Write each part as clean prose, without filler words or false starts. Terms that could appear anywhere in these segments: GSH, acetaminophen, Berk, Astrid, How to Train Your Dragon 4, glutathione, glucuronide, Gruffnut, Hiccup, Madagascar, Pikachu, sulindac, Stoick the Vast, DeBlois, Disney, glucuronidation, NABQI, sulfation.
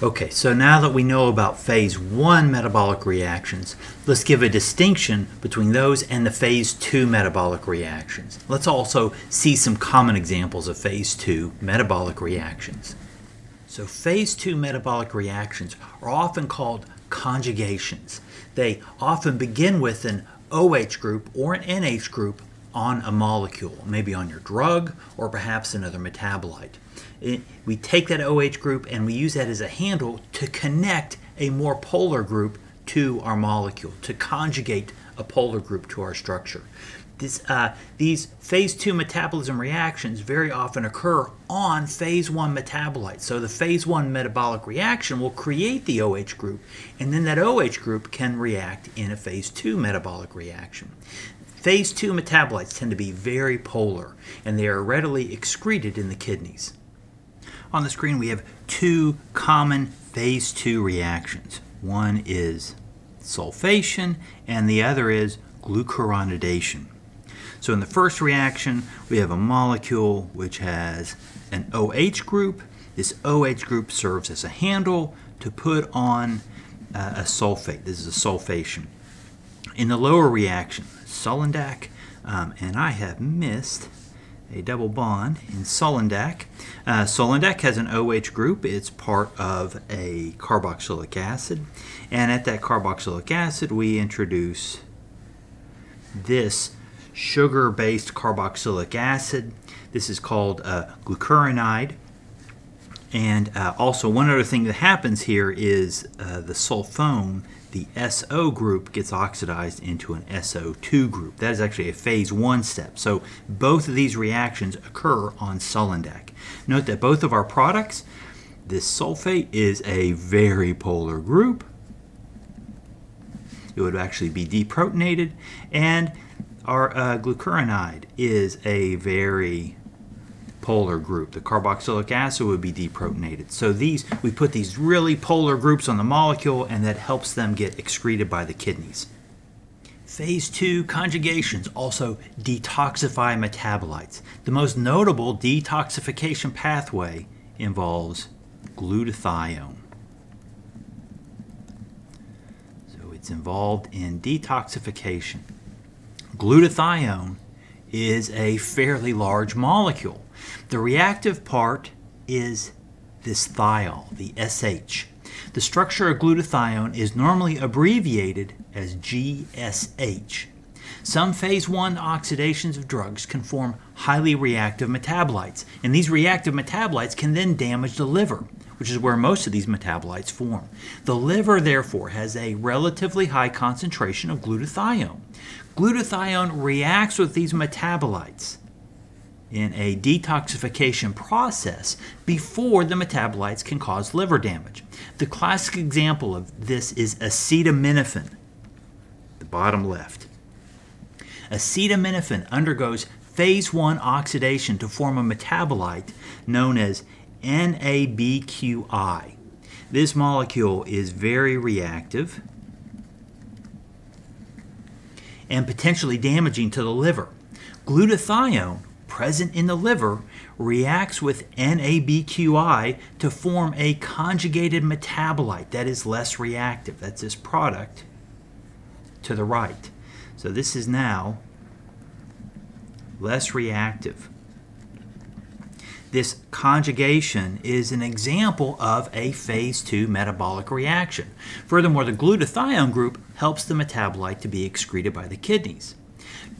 Okay, so now that we know about phase 1 metabolic reactions, let's give a distinction between those and the phase 2 metabolic reactions. Let's also see some common examples of phase 2 metabolic reactions. So phase 2 metabolic reactions are often called conjugations. They often begin with an OH group or an NH group on a molecule, maybe on your drug or perhaps another metabolite. We take that OH group and we use that as a handle to connect a more polar group to our molecule, to conjugate a polar group to our structure. These phase 2 metabolism reactions very often occur on phase 1 metabolites. So the phase 1 metabolic reaction will create the OH group, and then that OH group can react in a phase 2 metabolic reaction. Phase 2 metabolites tend to be very polar, and they are readily excreted in the kidneys. On the screen we have two common phase 2 reactions. One is sulfation and the other is glucuronidation. So in the first reaction we have a molecule which has an OH group. This OH group serves as a handle to put on a sulfate. This is a sulfation. In the lower reaction, sulindac, and I have missed a double bond in sulindac. Sulindac has an OH group. It's part of a carboxylic acid. And at that carboxylic acid, we introduce this sugar-based carboxylic acid. This is called glucuronide. And also one other thing that happens here is the sulfone, the SO group, gets oxidized into an SO2 group. That is actually a phase 1 step. So both of these reactions occur on sulindac. Note that both of our products, this sulfate is a very polar group. It would actually be deprotonated. And our glucuronide is a very polar group. The carboxylic acid would be deprotonated. So we put these really polar groups on the molecule, and that helps them get excreted by the kidneys. Phase 2 conjugations also detoxify metabolites. The most notable detoxification pathway involves glutathione. So it's involved in detoxification. Glutathione is a fairly large molecule. The reactive part is this thiol, the SH. The structure of glutathione is normally abbreviated as GSH. Some phase 1 oxidations of drugs can form highly reactive metabolites, and these reactive metabolites can then damage the liver, which is where most of these metabolites form. The liver, therefore, has a relatively high concentration of glutathione. Glutathione reacts with these metabolites in a detoxification process before the metabolites can cause liver damage. The classic example of this is acetaminophen, the bottom left. Acetaminophen undergoes phase 1 oxidation to form a metabolite known as NABQI. This molecule is very reactive and potentially damaging to the liver. Glutathione, present in the liver, reacts with NABQI to form a conjugated metabolite that is less reactive. That's this product to the right. So this is now less reactive. This conjugation is an example of a phase 2 metabolic reaction. Furthermore, the glutathione group helps the metabolite to be excreted by the kidneys.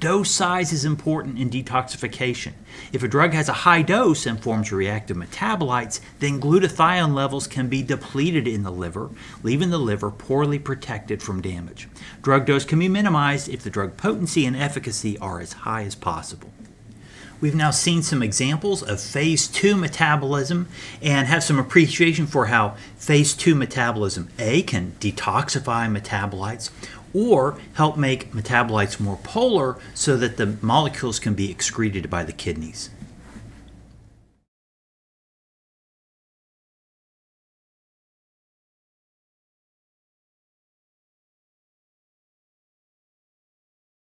Dose size is important in detoxification. If a drug has a high dose and forms reactive metabolites, then glutathione levels can be depleted in the liver, leaving the liver poorly protected from damage. Drug dose can be minimized if the drug potency and efficacy are as high as possible. We've now seen some examples of phase 2 metabolism and have some appreciation for how phase 2 metabolism A can detoxify metabolites or help make metabolites more polar so that the molecules can be excreted by the kidneys.